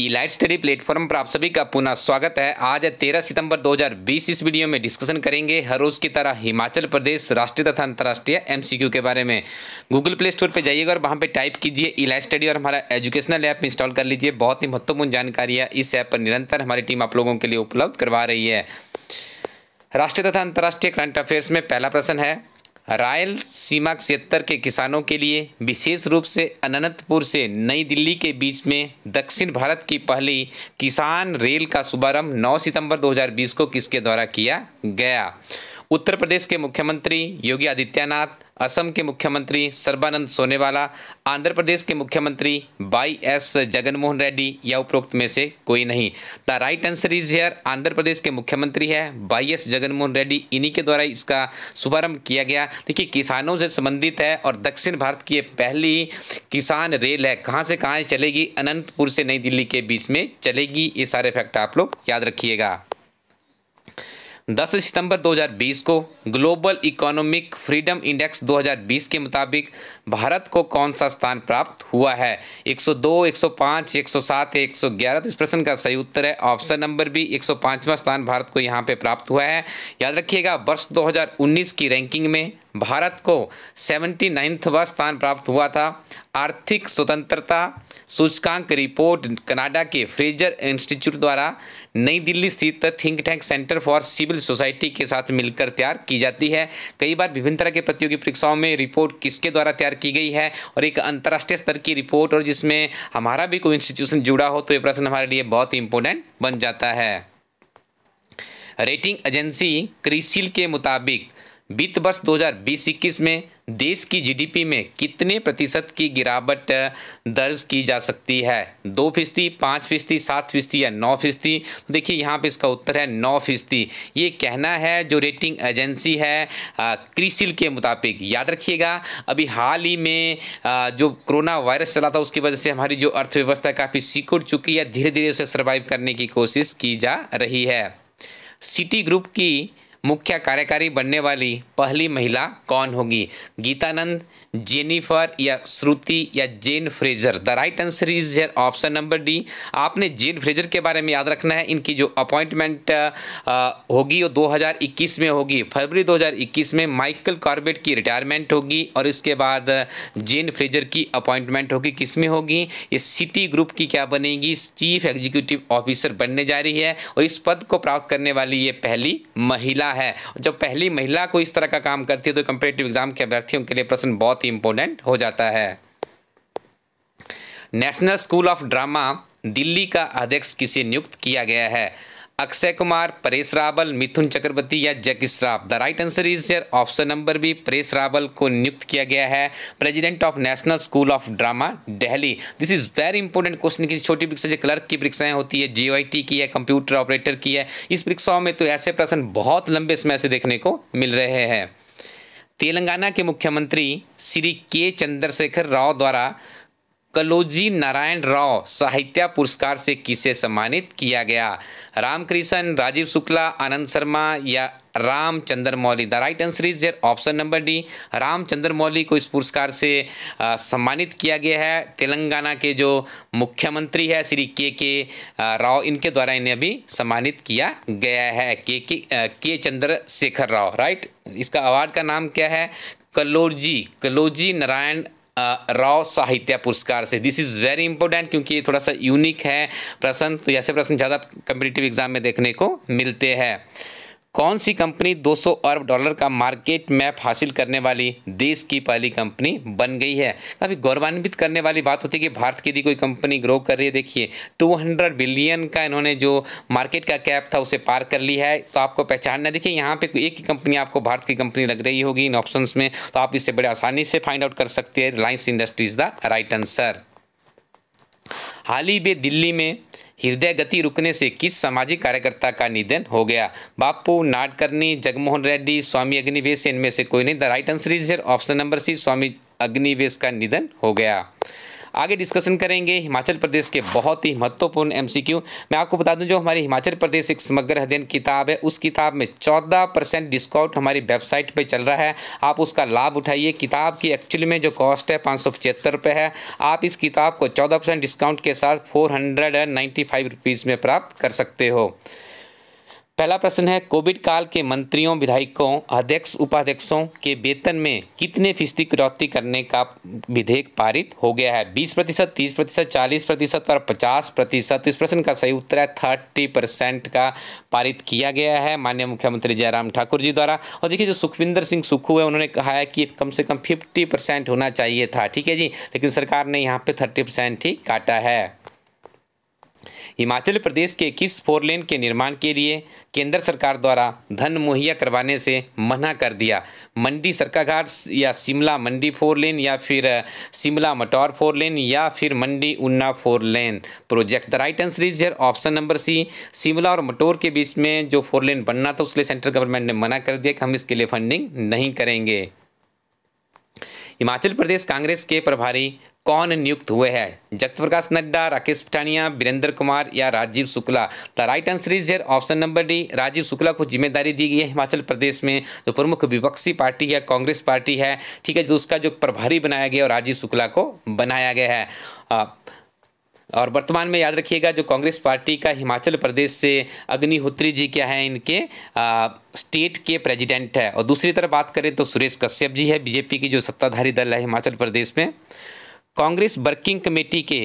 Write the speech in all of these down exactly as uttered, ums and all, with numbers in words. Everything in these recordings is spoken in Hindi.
इलाइट स्टडी प्लेटफॉर्म पर आप सभी का पुनः स्वागत है। आज तेरह सितंबर दो हज़ार बीस इस वीडियो में डिस्कशन करेंगे हर रोज की तरह हिमाचल प्रदेश राष्ट्रीय तथा अंतर्राष्ट्रीय एमसीक्यू के बारे में। गूगल प्ले स्टोर पर जाइएगा और वहां पे टाइप कीजिए इलाइट स्टडी और हमारा एजुकेशनल ऐप इंस्टॉल कर लीजिए। बहुत ही महत्वपूर्ण जानकारी है, इस ऐप पर निरंतर हमारी टीम आप लोगों के लिए उपलब्ध करवा रही है। राष्ट्रीय तथा अंतर्राष्ट्रीय करंट अफेयर्स में पहला प्रश्न है, रायल सीमा क्षेत्र के किसानों के लिए विशेष रूप से अनंतपुर से नई दिल्ली के बीच में दक्षिण भारत की पहली किसान रेल का शुभारंभ नौ सितंबर दो हज़ार बीस को किसके द्वारा किया गया। उत्तर प्रदेश के मुख्यमंत्री योगी आदित्यनाथ, असम के मुख्यमंत्री सर्वानंद सोनेवाला, आंध्र प्रदेश के मुख्यमंत्री वाई एस जगनमोहन रेड्डी या उपरोक्त में से कोई नहीं। The right answer is here, Andhra Pradesh के मुख्यमंत्री है वाई एस जगनमोहन रेड्डी, इन्हीं के द्वारा इसका शुभारंभ किया गया। देखिए किसानों से संबंधित है और दक्षिण भारत की ये पहली किसान रेल है। कहाँ से कहाँ चलेगी? अनंतपुर से नई दिल्ली के बीच में चलेगी। ये सारे फैक्ट आप लोग याद रखिएगा। दस सितंबर दो हज़ार बीस को ग्लोबल इकोनॉमिक फ्रीडम इंडेक्स दो हज़ार बीस के मुताबिक भारत को कौन सा स्थान प्राप्त हुआ है? एक सौ दो, एक सौ पाँच, एक सौ सात, एक सौ ग्यारह। तो इस प्रश्न का सही उत्तर है ऑप्शन नंबर बी, एक सौ पाँचवां स्थान भारत को यहाँ पे प्राप्त हुआ है। याद रखिएगा वर्ष दो हज़ार उन्नीस की रैंकिंग में भारत को उन्यासीवां स्थान प्राप्त हुआ था। आर्थिक स्वतंत्रता सूचकांक रिपोर्ट कनाडा के फ्रेजर इंस्टीट्यूट द्वारा नई दिल्ली स्थित think tank centre for civil society के साथ मिलकर तैयार की जाती है। कई बार विभिन्न तरह के प्रतियोगी परीक्षाओं में रिपोर्ट किसके द्वारा तैयार की गई है और एक अंतर्राष्ट्रीय स्तर की रिपोर्ट और जिसमें हमारा भी कोई इंस्टीट्यूशन जुड़ा हो, तो ये प्रश्न हमारे लिए बहुत इंपॉर्टेंट बन जाता है। रेटिंग एजेंसी क्रिसिल के मुताबिक वित्त वर्ष दो हज़ार बीस इक्कीस में देश की जीडीपी में कितने प्रतिशत की गिरावट दर्ज की जा सकती है? दो फीसदी, पाँच फीसदी, सात फीसदी या नौ फीसदी? तो देखिए यहाँ पे इसका उत्तर है नौ फीसदी। ये कहना है जो रेटिंग एजेंसी है क्रिसिल के मुताबिक। याद रखिएगा अभी हाल ही में आ, जो कोरोना वायरस चला था उसकी वजह से हमारी जो अर्थव्यवस्था काफ़ी सिकुड़ चुकी है, धीरे धीरे उसे सर्वाइव करने की कोशिश की जा रही है। सिटी ग्रुप की मुख्य कार्यकारी बनने वाली पहली महिला कौन होगी? गीतानंद, जेनिफर या श्रुति या Jane Fraser? The right answer is here option number D. आपने जेन फ्रेजर के बारे में याद रखना है। इनकी जो अपॉइंटमेंट होगी वो दो हज़ार इक्कीस में होगी, फरवरी दो हज़ार इक्कीस में। माइकल कॉर्बेट की रिटायरमेंट होगी और इसके बाद जेन फ्रेजर की अपॉइंटमेंट होगी। किस में होगी? ये सिटी ग्रुप की क्या बनेगी? चीफ एग्जीक्यूटिव ऑफिसर बनने जा रही है और इस पद को प्राप्त करने वाली ये पहली महिला है। जब पहली महिला को इस तरह का काम करती है तो कंपटीटिव एग्जाम के अभ्यर्थियों के लिए प्रश्न बहुत इंपॉर्टेंट हो जाता है। National school of drama Delhi का अध्यक्ष किसे नियुक्त किया गया है? अक्षय कुमार, परेश रावल, मिथुन चक्रवर्ती या Jagat Shroff? The right answer is here option number B, Paresh Rawal को नियुक्त किया गया है president of national school of drama Delhi. This is very important question. किसी छोटी परीक्षा से क्लर्क की परीक्षाएं होती है, जे आई टी की है, कंप्यूटर ऑपरेटर की है, इस परीक्षाओं में तो ऐसे प्रश्न बहुत लंबे समय से देखने को मिल रहे हैं। तेलंगाना के मुख्यमंत्री श्री के चंद्रशेखर राव द्वारा कलोजी नारायण राव साहित्य पुरस्कार से किसे सम्मानित किया गया? रामकृष्ण, राजीव शुक्ला, अनंत शर्मा या Ramchandra Mouli? The right answer is here option number D, Ramchandra Mouli को इस पुरस्कार से आ, सम्मानित किया गया है। तेलंगाना के जो मुख्यमंत्री है श्री के के राव, इनके द्वारा इन्हें अभी सम्मानित किया गया है, के के आ, के चंद्रशेखर राव। राइट, इसका अवार्ड का नाम क्या है? कलोजी कलोजी नारायण राव साहित्य पुरस्कार से। दिस इज़ वेरी इंपॉर्टेंट क्योंकि ये थोड़ा सा यूनिक है प्रश्न, तो ऐसे प्रश्न ज़्यादा कम्पिटिटिव एग्जाम में देखने को मिलते हैं। कौन सी कंपनी दो सौ अरब डॉलर का मार्केट मैप हासिल करने वाली देश की पहली कंपनी बन गई है? काफ़ी गौरवान्वित करने वाली बात होती है कि भारत की यदि कोई कंपनी ग्रो कर रही है। देखिए दो सौ बिलियन का इन्होंने जो मार्केट का कैप था उसे पार कर ली है, तो आपको पहचानना। देखिए यहाँ पे एक ही कंपनी आपको भारत की कंपनी लग रही होगी इन ऑप्शंस में, तो आप इससे बड़े आसानी से फाइंड आउट कर सकते हैं। Reliance Industries the right answer. हाल ही में दिल्ली में हृदय गति रुकने से किस सामाजिक कार्यकर्ता का निधन हो गया? बापू, नाडकर्णी, जगमोहन रेड्डी, स्वामी अग्निवेश, इनमें से कोई नहीं। The right answer is here option number C, Swami Agnivesh का निधन हो गया। आगे डिस्कशन करेंगे हिमाचल प्रदेश के बहुत ही महत्वपूर्ण एमसीक्यू। मैं आपको बता दूं जो हमारी हिमाचल प्रदेश एक समग्र अध्ययन किताब है उस किताब में चौदह परसेंट डिस्काउंट हमारी वेबसाइट पे चल रहा है, आप उसका लाभ उठाइए। किताब की एक्चुअली में जो कॉस्ट है पाँच सौ पचहत्तर रुपये है, आप इस किताब को चौदह परसेंट डिस्काउंट के साथ four hundred and ninety five rupees में प्राप्त कर सकते हो। पहला प्रश्न है कोविड काल के मंत्रियों, विधायकों, अध्यक्ष, उपाध्यक्षों के वेतन में कितने फीसदी कटौती करने का विधेयक पारित हो गया है? बीस प्रतिशत, तीस प्रतिशत, चालीस प्रतिशत और पचास प्रतिशत। तो इस प्रश्न का सही उत्तर है तीस परसेंट का पारित किया गया है माननीय मुख्यमंत्री जयराम ठाकुर जी द्वारा। और देखिए जो सुखविंदर सिंह सुक्खू है उन्होंने कहा है कि कम से कम फिफ्टी परसेंट होना चाहिए था, ठीक है जी, लेकिन सरकार ने यहाँ पर थर्टी परसेंट ही काटा है। हिमाचल प्रदेश के किस फोरलेन के निर्माण के लिए केंद्र सरकार द्वारा धन मुहैया करवाने से मना कर दिया? मंडी सरकाघाट या शिमला मंडी फोरलेन या फिर शिमला मटौर फोरलेन या फिर Mandi Una four lane project. The right answer is here option number C. Shimla और मटौर के बीच में जो फोरलेन बनना था उसके लिए सेंट्रल गवर्नमेंट ने मना कर दिया कि हम इसके लिए फंडिंग नहीं करेंगे। हिमाचल प्रदेश कांग्रेस के प्रभारी कौन नियुक्त हुए हैं? जगत प्रकाश नड्डा, राकेश पठानिया, वीरेंद्र कुमार या Rajiv Shukla. The right answer is here option number D. Rajiv Shukla को जिम्मेदारी दी गई है हिमाचल प्रदेश में जो प्रमुख विपक्षी पार्टी है कांग्रेस पार्टी है, ठीक है, जो उसका जो प्रभारी बनाया गया और राजीव शुक्ला को बनाया गया है। आ, और वर्तमान में याद रखिएगा जो कांग्रेस पार्टी का हिमाचल प्रदेश से अग्निहोत्री जी क्या है इनके आ, स्टेट के प्रेजिडेंट है। और दूसरी तरफ बात करें तो सुरेश कश्यप जी है बीजेपी की जो सत्ताधारी दल है हिमाचल प्रदेश में। कांग्रेस वर्किंग कमेटी के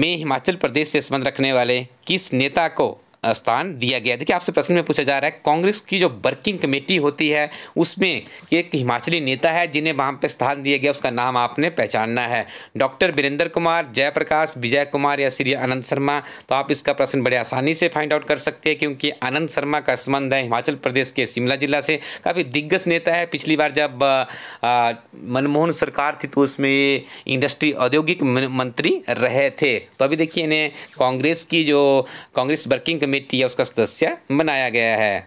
में हिमाचल प्रदेश से संबंध रखने वाले किस नेता को स्थान दिया गया? देखिए आपसे प्रश्न में पूछा जा रहा है कांग्रेस की जो वर्किंग कमेटी होती है उसमें एक हिमाचली नेता है जिन्हें वहां पर स्थान दिया गया, उसका नाम आपने पहचानना है। डॉक्टर वीरेंद्र कुमार, जयप्रकाश, विजय कुमार या श्री अनंत शर्मा। तो आप इसका प्रश्न बड़े आसानी से फाइंड आउट कर सकते हैं क्योंकि अनंत शर्मा का संबंध है हिमाचल प्रदेश के शिमला जिला से, काफ़ी दिग्गज नेता है। पिछली बार जब मनमोहन सरकार थी तो उसमें इंडस्ट्री औद्योगिक मंत्री रहे थे। तो अभी देखिए इन्हें कांग्रेस की जो कांग्रेस वर्किंग कमेटी है उसका सदस्य बनाया गया है।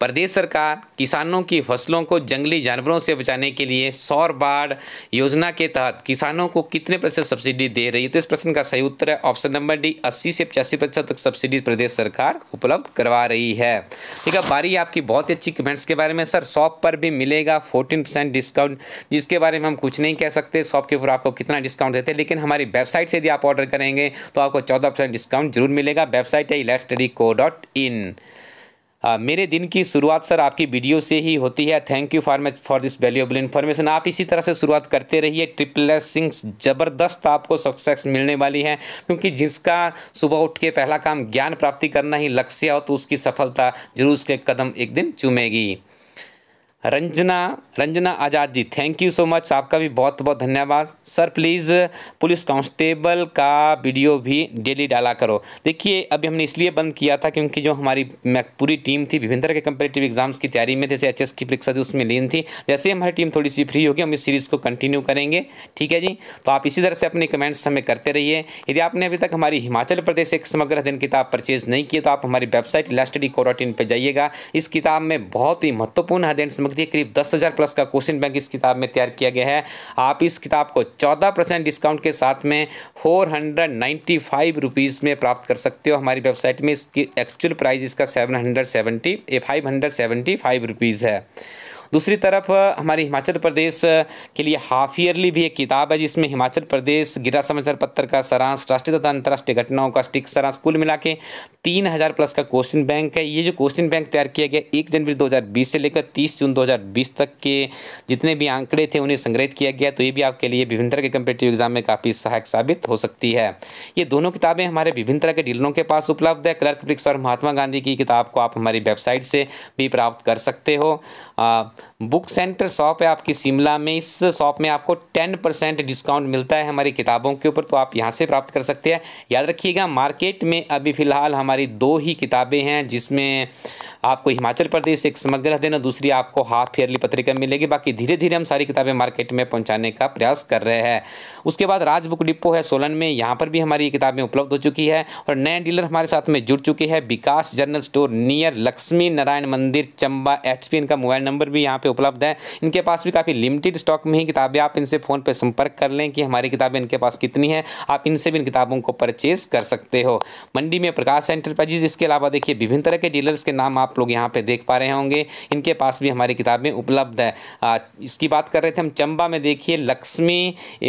प्रदेश सरकार किसानों की फसलों को जंगली जानवरों से बचाने के लिए सौर बाढ़ योजना के तहत किसानों को कितने प्रतिशत सब्सिडी दे रही है? तो इस प्रश्न का सही उत्तर है ऑप्शन नंबर डी, अस्सी से पचासी प्रतिशत तक सब्सिडी प्रदेश सरकार उपलब्ध करवा रही है। ठीक है, बारी आपकी बहुत अच्छी कमेंट्स के बारे में। सर शॉप पर भी मिलेगा फोर्टीन परसेंट डिस्काउंट, जिसके बारे में हम कुछ नहीं कह सकते शॉप के ऊपर आपको कितना डिस्काउंट देते हैं, लेकिन हमारी वेबसाइट से यदि आप ऑर्डर करेंगे तो आपको चौदह परसेंट डिस्काउंट जरूर मिलेगा। वेबसाइट है इलेट स्टडी को डॉट इन। आ, मेरे दिन की शुरुआत सर आपकी वीडियो से ही होती है, thank you for much for this valuable information. आप इसी तरह से शुरुआत करते रहिए, ट्रिपल एस सिंग्स ज़बरदस्त आपको सक्सेस मिलने वाली है, क्योंकि जिसका सुबह उठ के पहला काम ज्ञान प्राप्ति करना ही लक्ष्य हो तो उसकी सफलता जरूर उसके कदम एक दिन चूमेगी। Ranjana Ranjana Azad ji thank you so much, आपका भी बहुत बहुत धन्यवाद। सर प्लीज़ पुलिस कांस्टेबल का वीडियो भी डेली डाला करो। देखिए अभी हमने इसलिए बंद किया था क्योंकि जो हमारी पूरी टीम थी विभिन्न तरह के कंपेरेटिव एग्जाम्स की तैयारी में, जैसे एच एस की परीक्षा थी उसमें लीन थी। जैसे ही हमारी टीम थोड़ी सी फ्री होगी हम इस सीरीज़ को कंटिन्यू करेंगे, ठीक है जी। तो आप इसी तरह से अपने कमेंट्स हमें करते रहिए। यदि आपने अभी तक हमारी हिमाचल प्रदेश एक समग्र अध्ययन किताब परचेज़ नहीं की तो आप हमारी वेबसाइट लास्टडी कोडॉट इन पर जाइएगा। इस किताब में बहुत ही महत्वपूर्ण अध्ययन करीब दस हजार प्लस का क्वेश्चन बैंक इस किताब में तैयार किया गया है। आप इस किताब को चौदह परसेंट डिस्काउंट के साथ में four hundred ninety five rupees में प्राप्त कर सकते हो। हमारी वेबसाइट में इसकी एक्चुअल प्राइस इसका seven hundred seventy five hundred seventy five rupees है। दूसरी तरफ हमारी हिमाचल प्रदेश के लिए हाफ ईयरली भी एक किताब है जिसमें हिमाचल प्रदेश गिरा समाचार पत्र का सारांश, राष्ट्रीय तथा अंतर्राष्ट्रीय घटनाओं का स्टिक सारांश, कुल मिला के तीन हज़ार प्लस का क्वेश्चन बैंक है। ये जो क्वेश्चन बैंक तैयार किया गया एक जनवरी दो हज़ार बीस से लेकर तीस जून दो हज़ार बीस तक के जितने भी आंकड़े थे उन्हें संग्रहित किया गया, तो ये भी आपके लिए विभिन्न तरह के कम्पिटेटिव एग्जाम में काफ़ी सहायक साबित हो सकती है। ये दोनों किताबें हमारे विभिन्न तरह के डीलरों के पास उपलब्ध है। क्लर्क परीक्षा और महात्मा गांधी की किताब को आप हमारी वेबसाइट से भी प्राप्त कर सकते हो। बुक सेंटर शॉप है आपकी शिमला में, इस शॉप में आपको दस परसेंट डिस्काउंट मिलता है हमारी किताबों के ऊपर, तो आप यहां से प्राप्त कर सकते हैं। याद रखिएगा मार्केट में अभी फ़िलहाल हमारी दो ही किताबें हैं जिसमें आपको हिमाचल प्रदेश एक समग्र अध्ययन और दूसरी आपको हाफ ईयरली पत्रिका मिलेगी। बाकी धीरे धीरे हम सारी किताबें मार्केट में पहुंचाने का प्रयास कर रहे हैं। उसके बाद राज बुक डिपो है सोलन में, यहाँ पर भी हमारी किताबें उपलब्ध हो चुकी है और नए डीलर हमारे साथ में जुड़ चुके हैं। Vikas general store near Lakshmi Narayan मंदिर चंबा एच पी, इनका मोबाइल नंबर भी यहाँ पे उपलब्ध हैं। इनके पास भी काफ़ी लिमिटेड स्टॉक में ही किताबें, आप इनसे फ़ोन पर संपर्क कर लें कि हमारी किताबें इनके पास कितनी हैं, आप इनसे भी इन किताबों को परचेज कर सकते हो। मंडी में प्रकाश एंटरप्राइजेज, इसके अलावा देखिए विभिन्न तरह के डीलर्स के नाम आप लोग यहाँ पर देख पा रहे होंगे, इनके पास भी हमारी किताबें उपलब्ध है। आ, इसकी बात कर रहे थे हम। चंबा में देखिए लक्ष्मी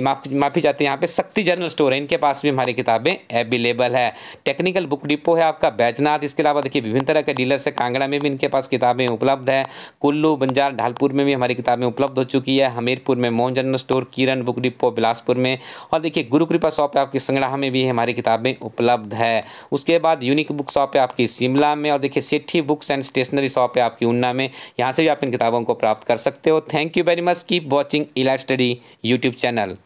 माफी चाहते हैं, यहाँ पे शक्ति जनरल स्टोर है, इनके पास भी हमारी किताबें अवेलेबल है। टेक्निकल बुक डिपो है आपका बैजनाथ, इसके अलावा देखिए विभिन्न तरह के डीलर्स है। कांगड़ा में भी इनके पास किताबें उपलब्ध है। कुल्लू बंजार ढालपुर में भी हमारी किताबें उपलब्ध हो चुकी है। हमीरपुर में Mohan general store, Kiran book depot Bilaspur में, और देखिए गुरु कृपा शॉप है आपकी संगड़ाह में भी हमारी किताबें उपलब्ध है। उसके बाद यूनिक बुक शॉप है आपकी शिमला में, और देखिए Sethi books and stationery shop है आपकी ऊना में, यहाँ से भी आप इन किताबों को प्राप्त कर सकते हो। Thank you very much, keep watching elite study YouTube channel.